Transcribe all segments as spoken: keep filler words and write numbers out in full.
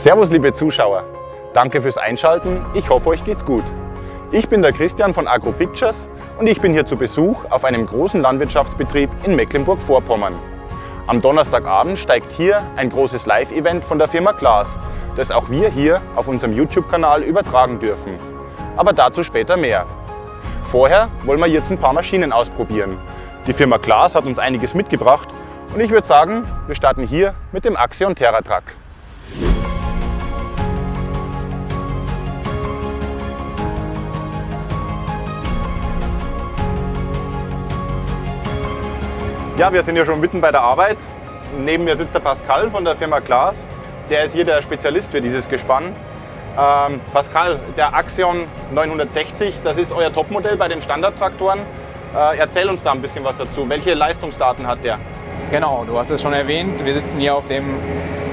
Servus liebe Zuschauer, danke fürs Einschalten, ich hoffe euch geht's gut. Ich bin der Christian von AgroPictures und ich bin hier zu Besuch auf einem großen Landwirtschaftsbetrieb in Mecklenburg-Vorpommern. Am Donnerstagabend steigt hier ein großes Live-Event von der Firma Claas, das auch wir hier auf unserem YouTube-Kanal übertragen dürfen. Aber dazu später mehr. Vorher wollen wir jetzt ein paar Maschinen ausprobieren. Die Firma Claas hat uns einiges mitgebracht und ich würde sagen, wir starten hier mit dem Axion TerraTrac. Ja, wir sind ja schon mitten bei der Arbeit. Neben mir sitzt der Pascal von der Firma Claas. Der ist hier der Spezialist für dieses Gespann. Ähm, Pascal, der Axion neunhundertsechzig, das ist euer Topmodell bei den Standardtraktoren. Äh, erzähl uns da ein bisschen was dazu. Welche Leistungsdaten hat der? Genau, du hast es schon erwähnt. Wir sitzen hier auf dem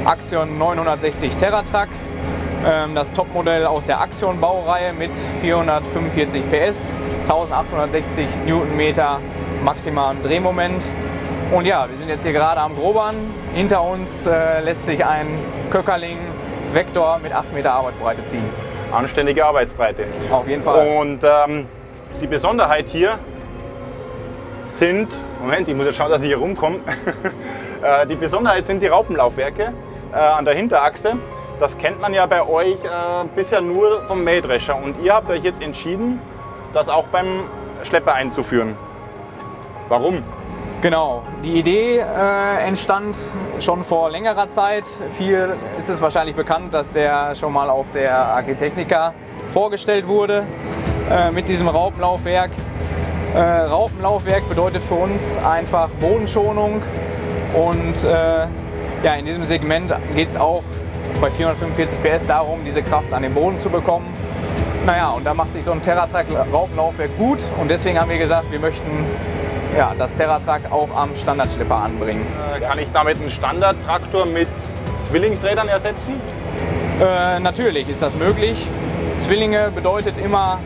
Axion neunhundertsechzig TerraTrac. Ähm, das Topmodell aus der Axion-Baureihe mit vierhundertfünfundvierzig P S, eintausendachthundertsechzig Newtonmeter maximalen Drehmoment. Und ja, wir sind jetzt hier gerade am Grobern. Hinter uns äh, lässt sich ein Köckerling Vector mit acht Meter Arbeitsbreite ziehen. Anständige Arbeitsbreite. Auf jeden Fall. Und ähm, die Besonderheit hier sind, Moment, ich muss jetzt schauen, dass ich hier rumkomme. äh, die Besonderheit sind die Raupenlaufwerke äh, an der Hinterachse. Das kennt man ja bei euch äh, bisher nur vom Mähdrescher. Und ihr habt euch jetzt entschieden, das auch beim Schlepper einzuführen. Warum? Genau, die Idee äh, entstand schon vor längerer Zeit. Viel ist es wahrscheinlich bekannt, dass der schon mal auf der Agritechnica vorgestellt wurde äh, mit diesem Raupenlaufwerk. Äh, Raupenlaufwerk bedeutet für uns einfach Bodenschonung und äh, ja, in diesem Segment geht es auch bei vierhundertfünfundvierzig P S darum, diese Kraft an den Boden zu bekommen. Naja, und da macht sich so ein TerraTrac Raupenlaufwerk gut und deswegen haben wir gesagt, wir möchten ja, das TerraTrac auch am Standardschlepper anbringen. Kann ich damit einen Standardtraktor mit Zwillingsrädern ersetzen? Äh, natürlich ist das möglich. Zwillinge bedeutet immer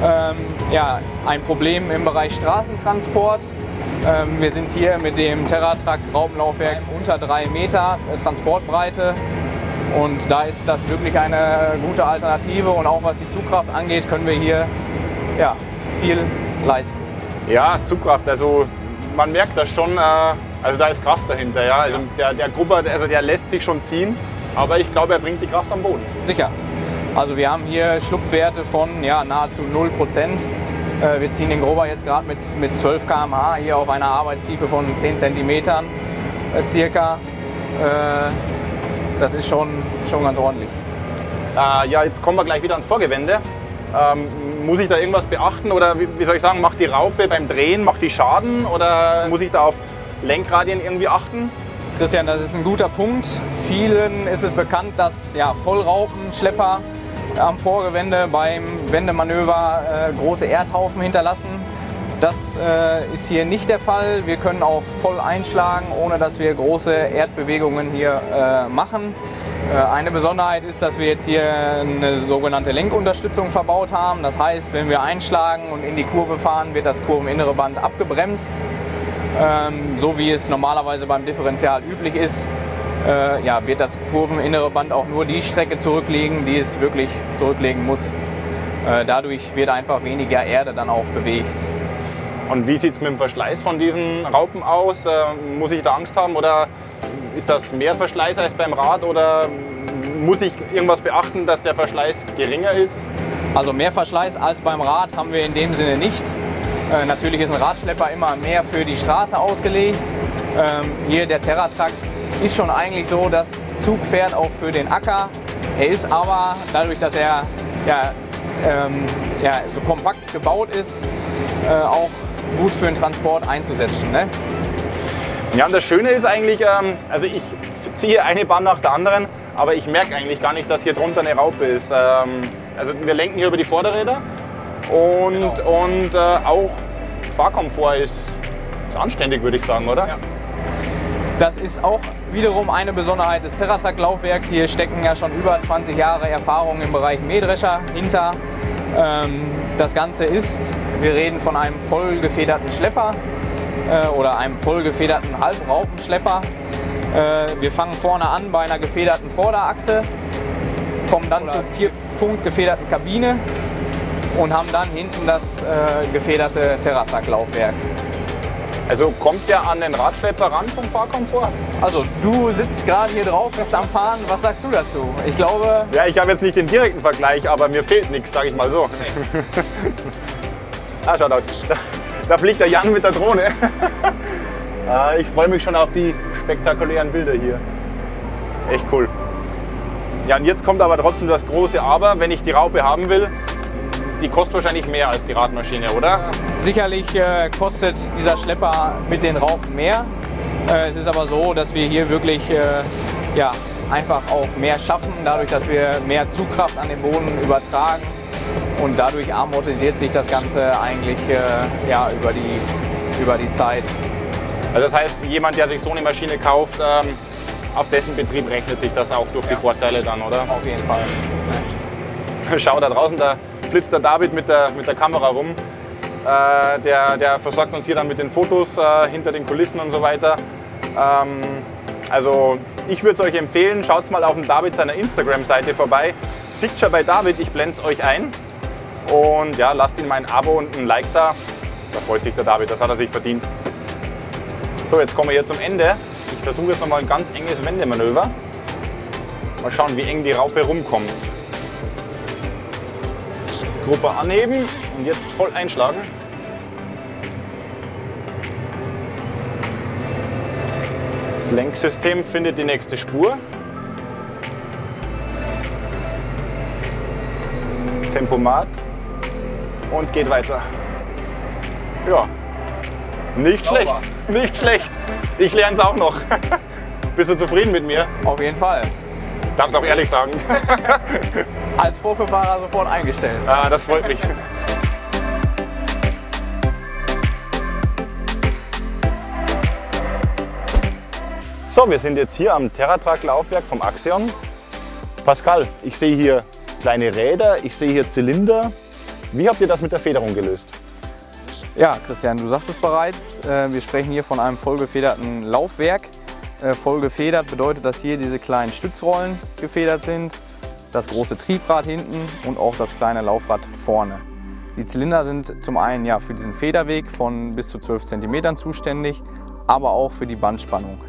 ähm, ja, ein Problem im Bereich Straßentransport. Ähm, wir sind hier mit dem TerraTrac Raupenlaufwerk unter drei Meter Transportbreite. Und da ist das wirklich eine gute Alternative. Und auch was die Zugkraft angeht, können wir hier ja, viel leisten. Ja, Zugkraft, also man merkt das schon, also da ist Kraft dahinter, ja. Also der, der Grubber, also der lässt sich schon ziehen, aber ich glaube, er bringt die Kraft am Boden. Sicher. Also wir haben hier Schlupfwerte von ja, nahezu null Prozent. Wir ziehen den Grubber jetzt gerade mit, mit zwölf Kilometer pro Stunde hier auf einer Arbeitstiefe von zehn Zentimeter circa. Das ist schon, schon ganz ordentlich. Ja, jetzt kommen wir gleich wieder ans Vorgewende. Ähm, muss ich da irgendwas beachten oder wie, wie soll ich sagen, macht die Raupe beim Drehen, macht die Schaden oder muss ich da auf Lenkradien irgendwie achten? Christian, das ist ein guter Punkt. Vielen ist es bekannt, dass ja, Vollraupenschlepper am Vorgewende beim Wendemanöver äh, große Erdhaufen hinterlassen. Das äh, ist hier nicht der Fall. Wir können auch voll einschlagen, ohne dass wir große Erdbewegungen hier äh, machen. Eine Besonderheit ist, dass wir jetzt hier eine sogenannte Lenkunterstützung verbaut haben. Das heißt, wenn wir einschlagen und in die Kurve fahren, wird das kurveninnere Band abgebremst, ähm, so wie es normalerweise beim Differential üblich ist. Äh, ja, wird das kurveninnere Band auch nur die Strecke zurücklegen, die es wirklich zurücklegen muss. Äh, dadurch wird einfach weniger Erde dann auch bewegt. Und wie sieht es mit dem Verschleiß von diesen Raupen aus? Äh, muss ich da Angst haben oder ist das mehr Verschleiß als beim Rad oder muss ich irgendwas beachten, dass der Verschleiß geringer ist? Also mehr Verschleiß als beim Rad haben wir in dem Sinne nicht. Äh, natürlich ist ein Radschlepper immer mehr für die Straße ausgelegt. Ähm, hier der TerraTrac ist schon eigentlich so, dass Zug fährt auch für den Acker. Er ist aber dadurch, dass er ja, ähm, ja, so kompakt gebaut ist, äh, auch gut für den Transport einzusetzen, ne? Ja, und das Schöne ist eigentlich, ähm, also ich ziehe eine Bahn nach der anderen, aber ich merke eigentlich gar nicht, dass hier drunter eine Raupe ist. Ähm, also wir lenken hier über die Vorderräder und, genau. und äh, auch Fahrkomfort ist, ist anständig, würde ich sagen, oder? Ja. Das ist auch wiederum eine Besonderheit des TerraTrac-Laufwerks. Hier stecken ja schon über zwanzig Jahre Erfahrung im Bereich Mähdrescher hinter. Ähm, das Ganze ist, wir reden von einem voll gefederten Schlepper oder einem vollgefederten Halbraupenschlepper. Wir fangen vorne an bei einer gefederten Vorderachse kommen dann zur vier Punkt gefederten Kabine und haben dann hinten das äh, gefederte TerraTrac-Laufwerk. Also kommt der an den Radschlepper ran vom Fahrkomfort? Also du sitzt gerade hier drauf, bist am Fahren, was sagst du dazu? Ich glaube... Ja, ich habe jetzt nicht den direkten Vergleich, aber mir fehlt nichts, sage ich mal so. Okay. Ah, schau, da, da fliegt der Jan mit der Drohne. Ah, ich freue mich schon auf die spektakulären Bilder hier. Echt cool. Ja, und jetzt kommt aber trotzdem das große Aber, wenn ich die Raupe haben will. Die kostet wahrscheinlich mehr als die Radmaschine, oder? Sicherlich äh, kostet dieser Schlepper mit den Raupen mehr. Äh, es ist aber so, dass wir hier wirklich äh, ja, einfach auch mehr schaffen, dadurch, dass wir mehr Zugkraft an den Boden übertragen. Und dadurch amortisiert sich das Ganze eigentlich äh, ja, über, die, über die Zeit. Also das heißt, jemand, der sich so eine Maschine kauft, ähm, auf dessen Betrieb rechnet sich das auch durch ja. die Vorteile dann, oder? Auf jeden Fall. Schau da draußen, da flitzt der David mit der, mit der Kamera rum. Äh, der, der versorgt uns hier dann mit den Fotos äh, hinter den Kulissen und so weiter. Ähm, also ich würde es euch empfehlen, schaut mal auf dem David seiner Instagram-Seite vorbei. Picture bei David, ich blende es euch ein. Und ja, lasst ihm ein Abo und ein Like da. Da freut sich der David, das hat er sich verdient. So, jetzt kommen wir hier zum Ende. Ich versuche jetzt nochmal ein ganz enges Wendemanöver. Mal schauen, wie eng die Raupe rumkommt. Gruppe anheben und jetzt voll einschlagen. Das Lenksystem findet die nächste Spur. Tempomat und geht weiter. Ja, nicht schlecht, nicht schlecht. Ich lerne es auch noch. Bist du zufrieden mit mir? Auf jeden Fall. Darf's auch ehrlich sagen. Als Vorführfahrer sofort eingestellt. Ah, das freut mich. So, wir sind jetzt hier am TerraTrac-Laufwerk vom Axion. Pascal, ich sehe hier kleine Räder, ich sehe hier Zylinder. Wie habt ihr das mit der Federung gelöst? Ja, Christian, du sagst es bereits. Wir sprechen hier von einem vollgefederten Laufwerk. Vollgefedert bedeutet, dass hier diese kleinen Stützrollen gefedert sind, das große Triebrad hinten und auch das kleine Laufrad vorne. Die Zylinder sind zum einen ja für diesen Federweg von bis zu zwölf Zentimetern zuständig, aber auch für die Bandspannung.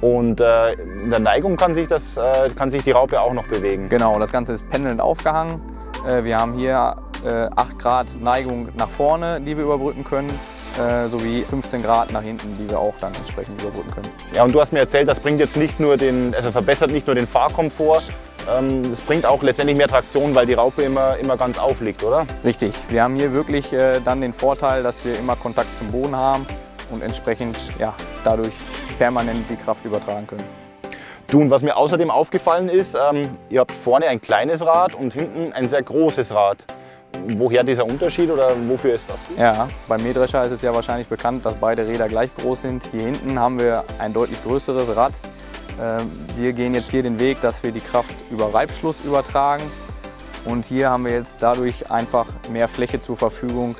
Und äh, in der Neigung kann sich, das, äh, kann sich die Raupe auch noch bewegen? Genau, das Ganze ist pendelnd aufgehangen. Äh, wir haben hier äh, acht Grad Neigung nach vorne, die wir überbrücken können, sowie fünfzehn Grad nach hinten, die wir auch dann entsprechend überbrücken können. Ja, und du hast mir erzählt, das bringt jetzt nicht nur den, also verbessert nicht nur den Fahrkomfort, ähm, es bringt auch letztendlich mehr Traktion, weil die Raupe immer, immer ganz aufliegt, oder? Richtig. Wir haben hier wirklich äh, dann den Vorteil, dass wir immer Kontakt zum Boden haben und entsprechend ja, dadurch permanent die Kraft übertragen können. Du, und was mir außerdem aufgefallen ist, ähm, ihr habt vorne ein kleines Rad und hinten ein sehr großes Rad. Woher dieser Unterschied oder wofür ist das? Ja, beim Mähdrescher ist es ja wahrscheinlich bekannt, dass beide Räder gleich groß sind. Hier hinten haben wir ein deutlich größeres Rad. Wir gehen jetzt hier den Weg, dass wir die Kraft über Reibschluss übertragen. Und hier haben wir jetzt dadurch einfach mehr Fläche zur Verfügung,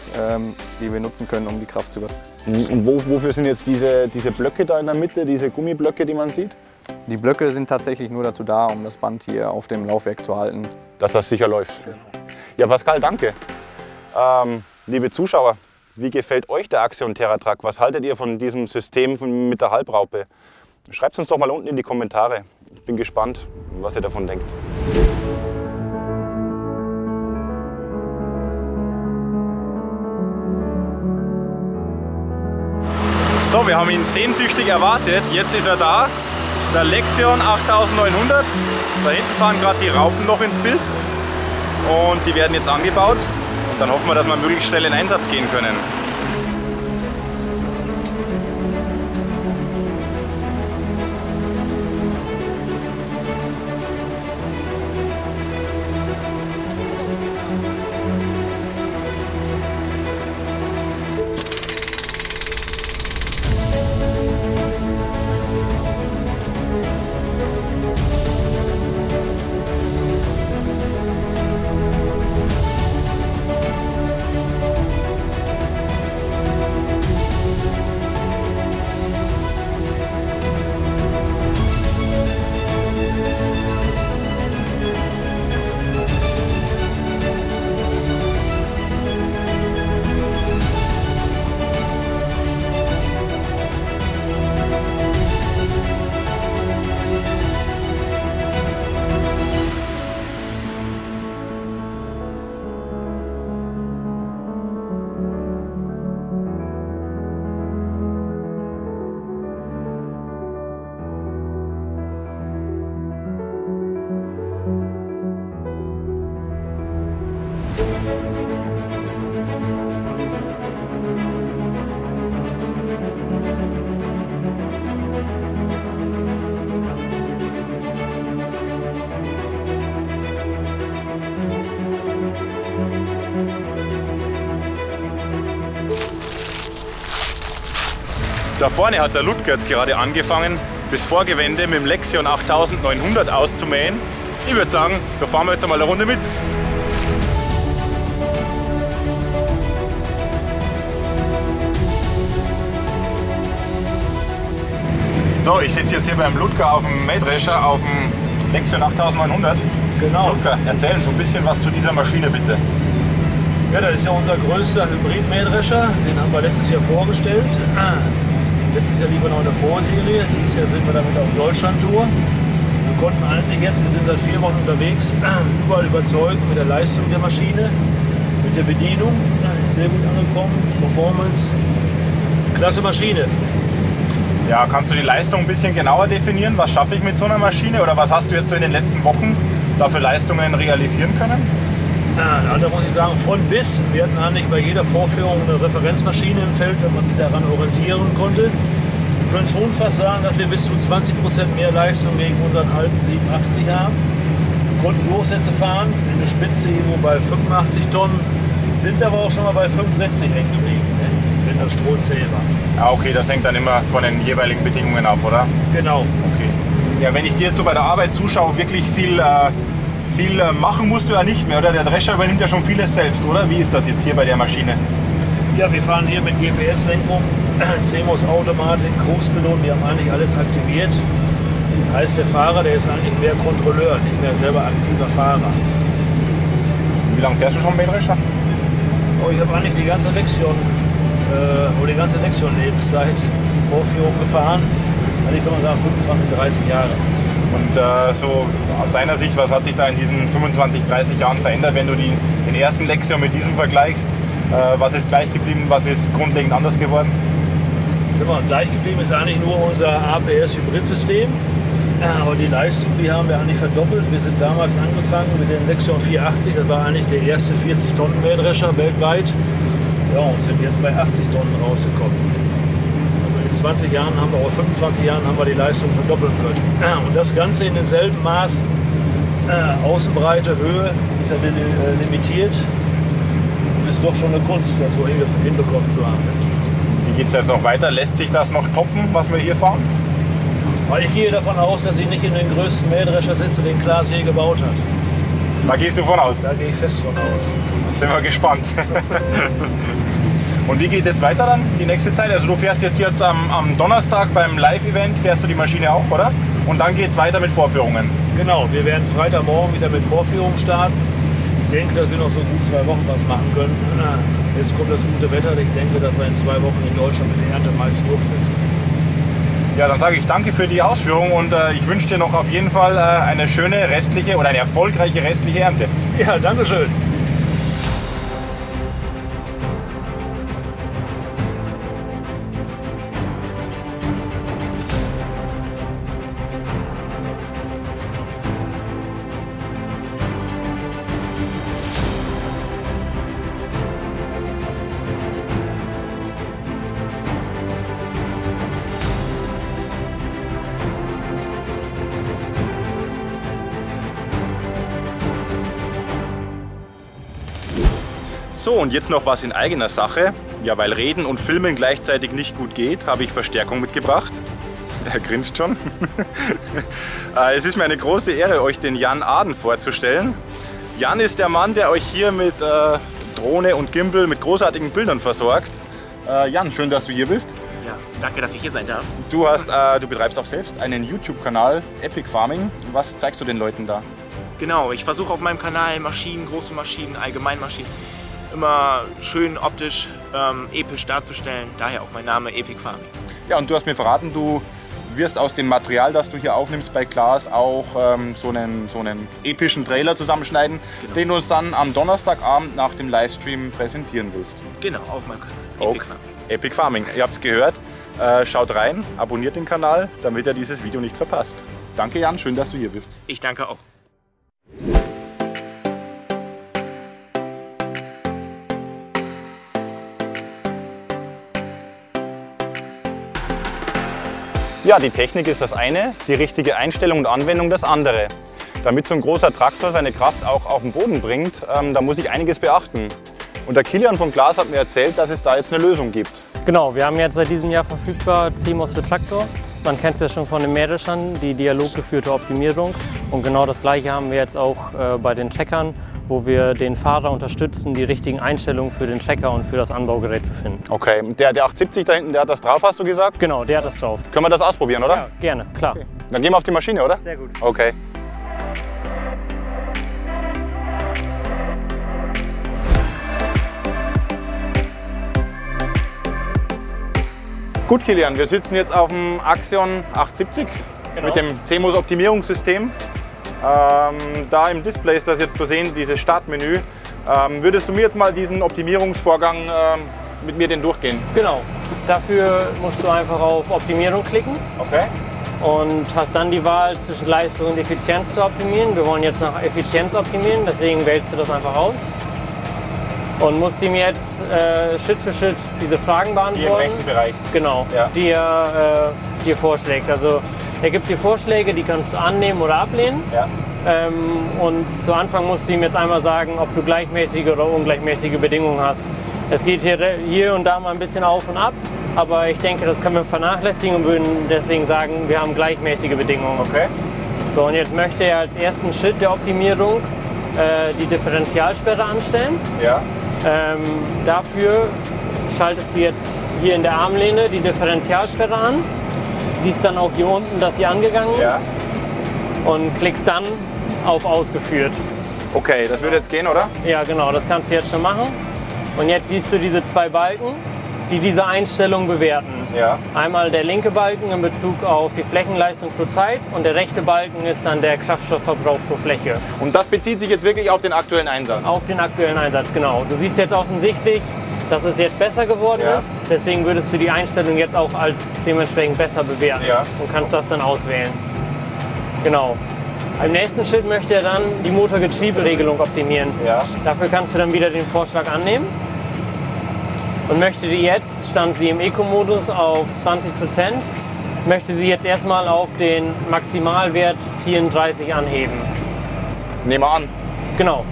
die wir nutzen können, um die Kraft zu übertragen. Und wofür sind jetzt diese, diese Blöcke da in der Mitte, diese Gummiblöcke, die man sieht? Die Blöcke sind tatsächlich nur dazu da, um das Band hier auf dem Laufwerk zu halten. Dass das sicher läuft. Genau. Ja, Pascal, danke. Ähm, liebe Zuschauer, wie gefällt euch der Axion TerraTrac? Was haltet ihr von diesem System von, mit der Halbraupe? Schreibt es uns doch mal unten in die Kommentare. Ich bin gespannt, was ihr davon denkt. So, wir haben ihn sehnsüchtig erwartet. Jetzt ist er da. Der Lexion acht neunhundert. Da hinten fahren gerade die Raupen noch ins Bild. Und die werden jetzt angebaut und dann hoffen wir, dass wir möglichst schnell in Einsatz gehen können. Da vorne hat der Ludger jetzt gerade angefangen, das Vorgewende mit dem Lexion acht neunhundert auszumähen. Ich würde sagen, da fahren wir jetzt einmal eine Runde mit. So, ich sitze jetzt hier beim Ludger auf dem Mähdrescher auf dem Lexion acht neunhundert. Genau. Ludger, erzähl uns ein bisschen was zu dieser Maschine bitte. Ja, das ist ja unser größter Hybrid-Mähdrescher, den haben wir letztes Jahr vorgestellt. Letztes Jahr lieber noch in der Vorserie, dieses Jahr sind wir damit auf Deutschland-Tour. Wir konnten eigentlich jetzt, wir sind seit vier Wochen unterwegs, überall überzeugt mit der Leistung der Maschine, mit der Bedienung. Ja, ist sehr gut angekommen, Performance, klasse Maschine. Ja, kannst du die Leistung ein bisschen genauer definieren? Was schaffe ich mit so einer Maschine oder was hast du jetzt so in den letzten Wochen da für Leistungen realisieren können? Ja, da muss ich sagen, von bis. Wir hatten eigentlich bei jeder Vorführung eine Referenzmaschine im Feld, wenn man sich daran orientieren konnte. Wir können schon fast sagen, dass wir bis zu zwanzig Prozent mehr Leistung gegen unseren alten siebenundachtzig haben. Wir konnten Durchsätze fahren, in der Spitze irgendwo bei fünfundachtzig Tonnen, sind aber auch schon mal bei fünfundsechzig hängen geblieben. Wenn das Strohzähler. Ah, okay, das hängt dann immer von den jeweiligen Bedingungen ab, oder? Genau. Okay. Ja, wenn ich dir jetzt so bei der Arbeit zuschaue, wirklich viel, äh, viel äh, machen musst du ja nicht mehr, oder? Der Drescher übernimmt ja schon vieles selbst, oder? Wie ist das jetzt hier bei der Maschine? Ja, wir fahren hier mit G P S-Lenkung, CEMOS Automatik, Cruise-Pilot, wir haben eigentlich alles aktiviert. Das heißt, der Fahrer, der ist eigentlich mehr Kontrolleur, nicht mehr selber aktiver Fahrer. Wie lange fährst du schon mit dem Drescher? Oh, ich habe eigentlich die ganze Lexion. Wo die ganze Lexion-Lebenszeit Vorführung gefahren, also ich kann man sagen fünfundzwanzig, dreißig Jahre. Und äh, so aus deiner Sicht, was hat sich da in diesen fünfundzwanzig, dreißig Jahren verändert, wenn du die, den ersten Lexion mit diesem vergleichst? Äh, was ist gleich geblieben, was ist grundlegend anders geworden? Mal, gleich geblieben ist eigentlich nur unser A P S Hybrid-System, aber die Leistung, die haben wir eigentlich verdoppelt. Wir sind damals angefangen mit dem Lexion vierhundertachtzig, das war eigentlich der erste vierzig Tonnen Mähdrescher weltweit. Ja, und sind jetzt bei achtzig Tonnen rausgekommen. Also in zwanzig Jahren haben wir, oder fünfundzwanzig Jahren haben wir die Leistung verdoppeln können. Und das Ganze in denselben Maßen. Außenbreite, Höhe ist ja limitiert. Und ist doch schon eine Kunst, das so hinbekommen zu haben. Wie geht es jetzt noch weiter? Lässt sich das noch toppen, was wir hier fahren? Weil ich gehe davon aus, dass ich nicht in den größten Mähdrescher sitze, den Claas je gebaut hat. Da gehst du von aus? Da gehe ich fest von aus. Sind wir gespannt. Und wie geht jetzt weiter dann, die nächste Zeit? Also du fährst jetzt, jetzt am, am Donnerstag beim Live-Event, fährst du die Maschine auch, oder? Und dann geht es weiter mit Vorführungen. Genau, wir werden Freitagmorgen wieder mit Vorführungen starten. Ich denke, dass wir noch so gut zwei Wochen was machen können. Jetzt kommt das gute Wetter, ich denke, dass wir in zwei Wochen in Deutschland mit der Ernte meist durch sind. Ja, dann sage ich danke für die Ausführung und äh, ich wünsche dir noch auf jeden Fall äh, eine schöne restliche oder eine erfolgreiche restliche Ernte. Ja, danke schön. So, und jetzt noch was in eigener Sache. Ja, weil Reden und Filmen gleichzeitig nicht gut geht, habe ich Verstärkung mitgebracht. Er grinst schon. Es ist mir eine große Ehre, euch den Jan Aden vorzustellen. Jan ist der Mann, der euch hier mit äh, Drohne und Gimbal mit großartigen Bildern versorgt. Äh, Jan, schön, dass du hier bist. Ja, danke, dass ich hier sein darf. Du, hast, äh, du betreibst auch selbst einen YouTube-Kanal, Epic Farming. Was zeigst du den Leuten da? Genau, ich versuche auf meinem Kanal Maschinen, große Maschinen, Allgemeinmaschinen, immer schön optisch, ähm, episch darzustellen, daher auch mein Name Epic Farming. Ja, und du hast mir verraten, du wirst aus dem Material, das du hier aufnimmst bei Claas, auch ähm, so, einen, so einen epischen Trailer zusammenschneiden, genau, den du uns dann am Donnerstagabend nach dem Livestream präsentieren willst. Genau, auf meinem Kanal Epic, okay. Farming. Epic Farming, ihr habt es gehört, äh, schaut rein, abonniert den Kanal, damit ihr dieses Video nicht verpasst. Danke Jan, schön, dass du hier bist. Ich danke auch. Ja, die Technik ist das eine, die richtige Einstellung und Anwendung das andere. Damit so ein großer Traktor seine Kraft auch auf den Boden bringt, ähm, da muss ich einiges beachten. Und der Kilian von Claas hat mir erzählt, dass es da jetzt eine Lösung gibt. Genau, wir haben jetzt seit diesem Jahr verfügbar CEMOS für Traktor. Man kennt es ja schon von den Mähdreschern, die dialoggeführte Optimierung. Und genau das Gleiche haben wir jetzt auch äh, bei den Treckern, wo wir den Fahrer unterstützen, die richtigen Einstellungen für den Trecker und für das Anbaugerät zu finden. Okay, der, der acht siebzig da hinten, der hat das drauf, hast du gesagt? Genau, der hat das drauf. Können wir das ausprobieren, oder? Ja, gerne, klar. Okay. Dann gehen wir auf die Maschine, oder? Sehr gut. Okay. Gut, Kilian, wir sitzen jetzt auf dem Axion acht siebzig, genau, mit dem CEMOS Optimierungssystem. Ähm, da im Display ist das jetzt zu sehen, dieses Startmenü. Ähm, würdest du mir jetzt mal diesen Optimierungsvorgang ähm, mit mir den durchgehen? Genau. Dafür musst du einfach auf Optimierung klicken. Okay. Und hast dann die Wahl zwischen Leistung und Effizienz zu optimieren. Wir wollen jetzt nach Effizienz optimieren, deswegen wählst du das einfach aus. Und musst ihm jetzt äh, Schritt für Schritt diese Fragen beantworten. Die im rechten Bereich. Genau, ja, die er äh, dir vorschlägt. Also er gibt dir Vorschläge, die kannst du annehmen oder ablehnen. Ja. Ähm, und zu Anfang musst du ihm jetzt einmal sagen, ob du gleichmäßige oder ungleichmäßige Bedingungen hast. Es geht hier, hier und da mal ein bisschen auf und ab, aber ich denke, das können wir vernachlässigen und würden deswegen sagen, wir haben gleichmäßige Bedingungen. Okay. So, und jetzt möchte er als ersten Schritt der Optimierung äh, die Differentialsperre anstellen. Ja. Ähm, dafür schaltest du jetzt hier in der Armlehne die Differentialsperre an. Siehst dann auch hier unten, dass sie angegangen ist, ja, und klickst dann auf Ausgeführt. Okay, das würde jetzt gehen, oder? Ja, genau, das kannst du jetzt schon machen. Und jetzt siehst du diese zwei Balken, die diese Einstellung bewerten. Ja. Einmal der linke Balken in Bezug auf die Flächenleistung pro Zeit und der rechte Balken ist dann der Kraftstoffverbrauch pro Fläche. Und das bezieht sich jetzt wirklich auf den aktuellen Einsatz? Auf den aktuellen Einsatz, genau. Du siehst jetzt offensichtlich, dass es jetzt besser geworden, ja, ist, deswegen würdest du die Einstellung jetzt auch als dementsprechend besser bewerten, ja, und kannst das dann auswählen. Genau. Im nächsten Schritt möchte er dann die Motorgetrieberegelung optimieren. Ja. Dafür kannst du dann wieder den Vorschlag annehmen und möchte die jetzt, stand sie im Eco-Modus auf zwanzig Prozent, möchte sie jetzt erstmal auf den Maximalwert vierunddreißig anheben. Nehmen wir an. Genau.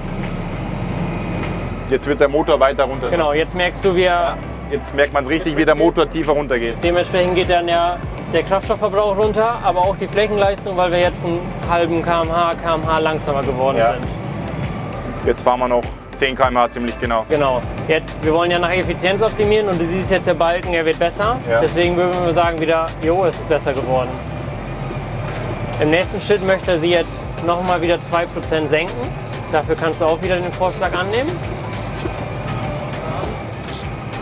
Jetzt wird der Motor weiter runter. Genau, jetzt merkst du, wie er... Ja, jetzt merkt man es richtig, wie der Motor tiefer runter geht. Dementsprechend geht dann ja der Kraftstoffverbrauch runter, aber auch die Flächenleistung, weil wir jetzt einen halben Kilometer pro Stunde langsamer geworden, ja, sind. Jetzt fahren wir noch zehn Kilometer pro Stunde ziemlich genau. Genau. Jetzt, wir wollen ja nach Effizienz optimieren und du siehst jetzt, der Balken, er wird besser. Ja. Deswegen würden wir sagen wieder, jo, es ist besser geworden. Im nächsten Schritt möchte er sie jetzt nochmal wieder zwei Prozent senken. Dafür kannst du auch wieder den Vorschlag annehmen.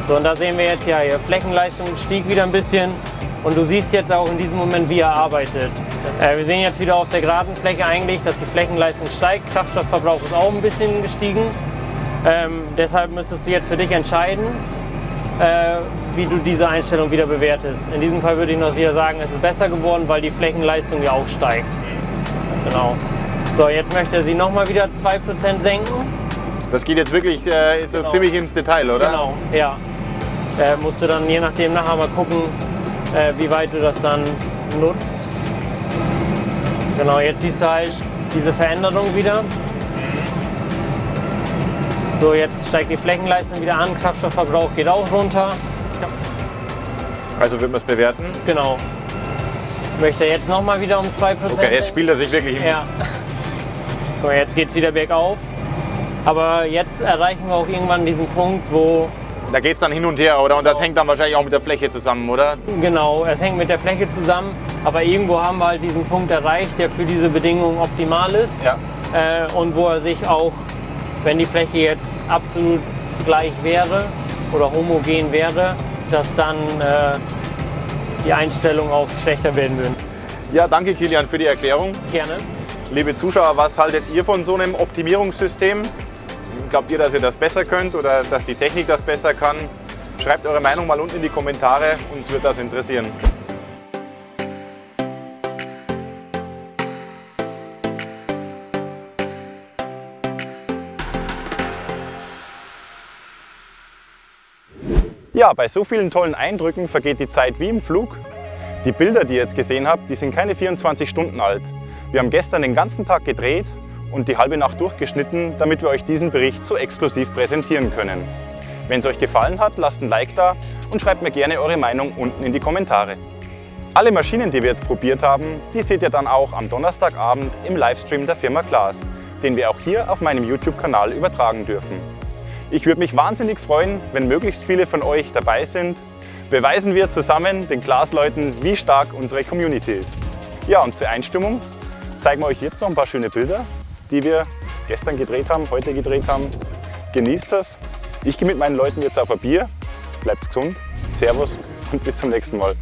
So, und da sehen wir jetzt ja hier, Flächenleistung stieg wieder ein bisschen und du siehst jetzt auch in diesem Moment, wie er arbeitet. Äh, wir sehen jetzt wieder auf der geraden Fläche eigentlich, dass die Flächenleistung steigt, Kraftstoffverbrauch ist auch ein bisschen gestiegen. Ähm, deshalb müsstest du jetzt für dich entscheiden, äh, wie du diese Einstellung wieder bewertest. In diesem Fall würde ich noch wieder sagen, es ist besser geworden, weil die Flächenleistung ja auch steigt. Genau. So, jetzt möchte er sie nochmal wieder zwei Prozent senken. Das geht jetzt wirklich äh, so, genau, ziemlich ins Detail, oder? Genau, ja. Äh, musst du dann je nachdem nachher mal gucken, äh, wie weit du das dann nutzt. Genau, jetzt siehst du halt diese Veränderung wieder. So, jetzt steigt die Flächenleistung wieder an, Kraftstoffverbrauch geht auch runter. Also wird man es bewerten? Genau. Möchte jetzt nochmal wieder um zwei Prozent. Okay, jetzt spielt er sich wirklich im... Ja. So, jetzt geht es wieder bergauf. Aber jetzt erreichen wir auch irgendwann diesen Punkt, wo... Da geht es dann hin und her, oder? Und das hängt dann wahrscheinlich auch mit der Fläche zusammen, oder? Genau, es hängt mit der Fläche zusammen, aber irgendwo haben wir halt diesen Punkt erreicht, der für diese Bedingungen optimal ist. Ja. Äh, und wo er sich auch, wenn die Fläche jetzt absolut gleich wäre oder homogen wäre, dass dann äh, die Einstellungen auch schlechter werden würden. Ja, danke Kilian für die Erklärung. Gerne. Liebe Zuschauer, was haltet ihr von so einem Optimierungssystem? Glaubt ihr, dass ihr das besser könnt oder dass die Technik das besser kann? Schreibt eure Meinung mal unten in die Kommentare, uns wird das interessieren. Ja, bei so vielen tollen Eindrücken vergeht die Zeit wie im Flug. Die Bilder, die ihr jetzt gesehen habt, die sind keine vierundzwanzig Stunden alt. Wir haben gestern den ganzen Tag gedreht und die halbe Nacht durchgeschnitten, damit wir euch diesen Bericht so exklusiv präsentieren können. Wenn es euch gefallen hat, lasst ein Like da und schreibt mir gerne eure Meinung unten in die Kommentare. Alle Maschinen, die wir jetzt probiert haben, die seht ihr dann auch am Donnerstagabend im Livestream der Firma Claas, den wir auch hier auf meinem YouTube-Kanal übertragen dürfen. Ich würde mich wahnsinnig freuen, wenn möglichst viele von euch dabei sind. Beweisen wir zusammen den Claas-Leuten, wie stark unsere Community ist. Ja, und zur Einstimmung zeigen wir euch jetzt noch ein paar schöne Bilder, die wir gestern gedreht haben, heute gedreht haben. Genießt das. Ich gehe mit meinen Leuten jetzt auf ein Bier. Bleibt gesund, servus und bis zum nächsten Mal.